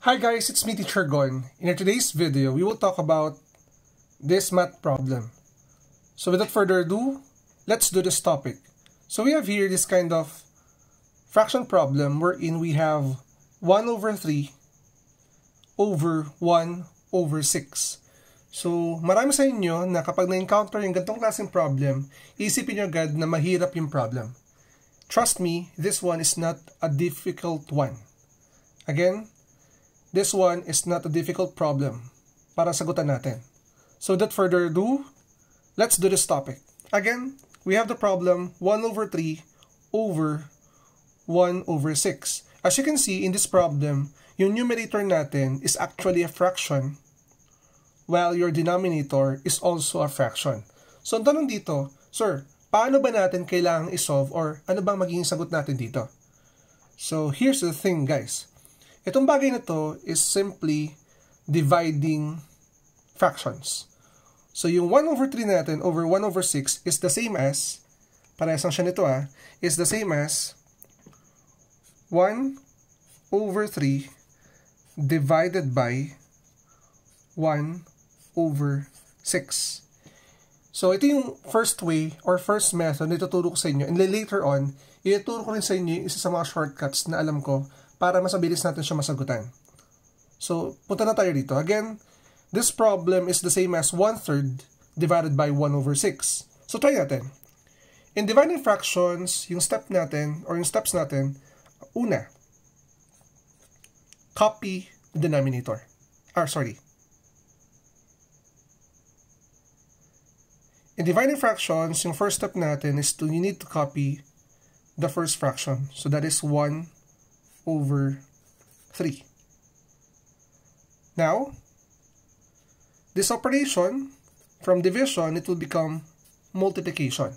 Hi guys, it's me Teacher Gon. In today's video, we will talk about this math problem. So without further ado, let's do this topic. So we have here this kind of fraction problem wherein we have 1 over 3 over 1 over 6. So marami sa inyo na kapag na-encounter yung ganitong klaseng problem, isipin nyo agad na mahirap yung problem. Trust me, this one is not a difficult one. Again, this one is not a difficult problem para sagutan natin. So without further ado, let's do this topic. Again, we have the problem 1 over 3 over 1 over 6. As you can see in this problem, yung numerator natin is actually a fraction while your denominator is also a fraction. So ang tanong dito, sir, paano ba natin kailangang isolve or ano bang magiging sagot natin dito? So here's the thing guys. Itong bagay na to is simply dividing fractions. So yung 1 over 3 natin over 1 over 6 is the same as, parehas lang siya nito is the same as 1 over 3 divided by 1 over 6. So ito yung first way or first method na ituturo ko sa inyo. And later on, ituturo ko rin sa inyo isa sa mga shortcuts na alam ko para mas mabilis natin siya masagutan. So, punta na tayo dito. Again, this problem is the same as 1/3 divided by 1 over 6. So, try natin. In dividing fractions, yung step natin, or yung steps natin, una, copy the denominator. In dividing fractions, yung first step natin is you need to copy the first fraction. So, that is 1 over 3. Now, this operation, from division, it will become multiplication.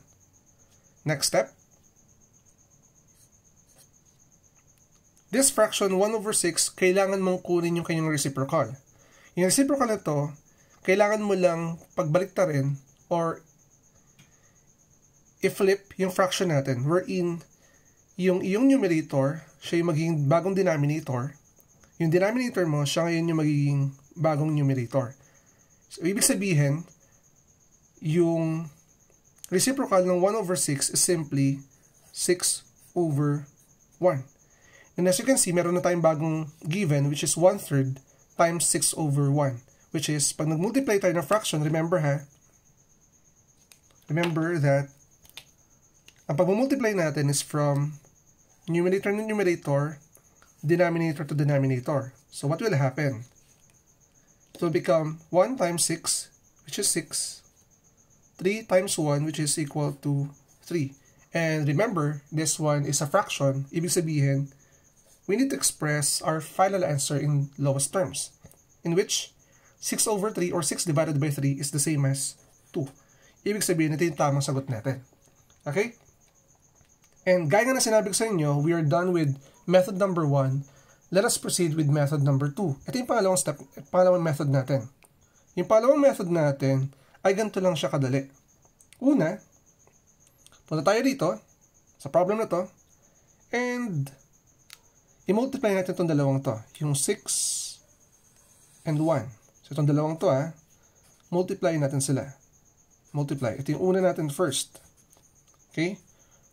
Next step. This fraction, 1 over 6, kailangan mong kunin yung kanyang reciprocal. Yung reciprocal na to, kailangan mo lang pagbaliktarin or i-flip yung fraction natin wherein yung iyong numerator, siya yung magiging bagong denominator. Yung denominator mo, siya ngayon yung magiging bagong numerator. So, ibig sabihin, yung reciprocal ng 1 over 6 is simply 6 over 1. And as you can see, meron na tayong bagong given, which is 1/3 times 6 over 1. Which is, pag nag-multiply tayo ng fraction, remember that ang pag-multiply natin is from numerator to numerator, denominator to denominator. So what will happen? It will become 1 times 6, which is 6. 3 times 1, which is equal to 3. And remember, this one is a fraction. Ibig sabihin, we need to express our final answer in lowest terms, in which 6 over 3 or 6 divided by 3 is the same as 2. Ibig sabihin, ito yung tamang sagot natin. Okay? And gaya nga na sinabi ko sa inyo, we are done with method number 1. Let us proceed with method number 2. Ito yung pangalawang step, pangalawang method natin. Yung pangalawang method natin ay ganito lang siya kadali. Una, punta tayo dito sa problem na to and i-multiply natin itong dalawang to. Yung 6 and 1. So itong dalawang to multiply natin sila. Multiply. Ito yung una natin first. Okay?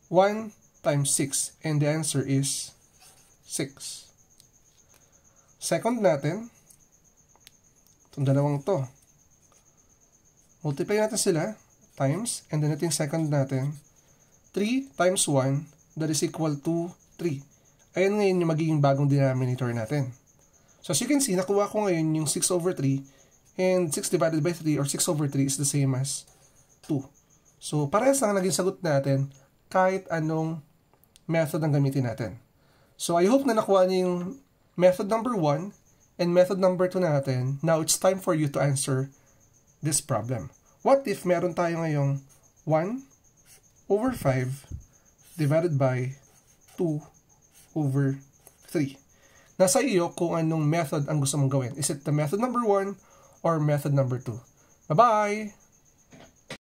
1 times 6, and the answer is 6. Second natin, itong dalawang to. Multiply natin sila, times, and then ito yung second natin, 3 times 1, that is equal to 3. Ayan ngayon yung magiging bagong denominator natin. So as you can see, nakuha ko ngayon yung 6 over 3, and 6 divided by 3, or 6 over 3, is the same as 2. So parehas lang naging sagot natin, kahit anong method ang gamitin natin. So, I hope na nakuha niyo yung method number 1 and method number 2 natin. Now, it's time for you to answer this problem. What if meron tayo ngayong 1 over 5 divided by 2 over 3? Nasa iyo kung anong method ang gusto mong gawin. Is it the method number 1 or method number 2? Bye-bye!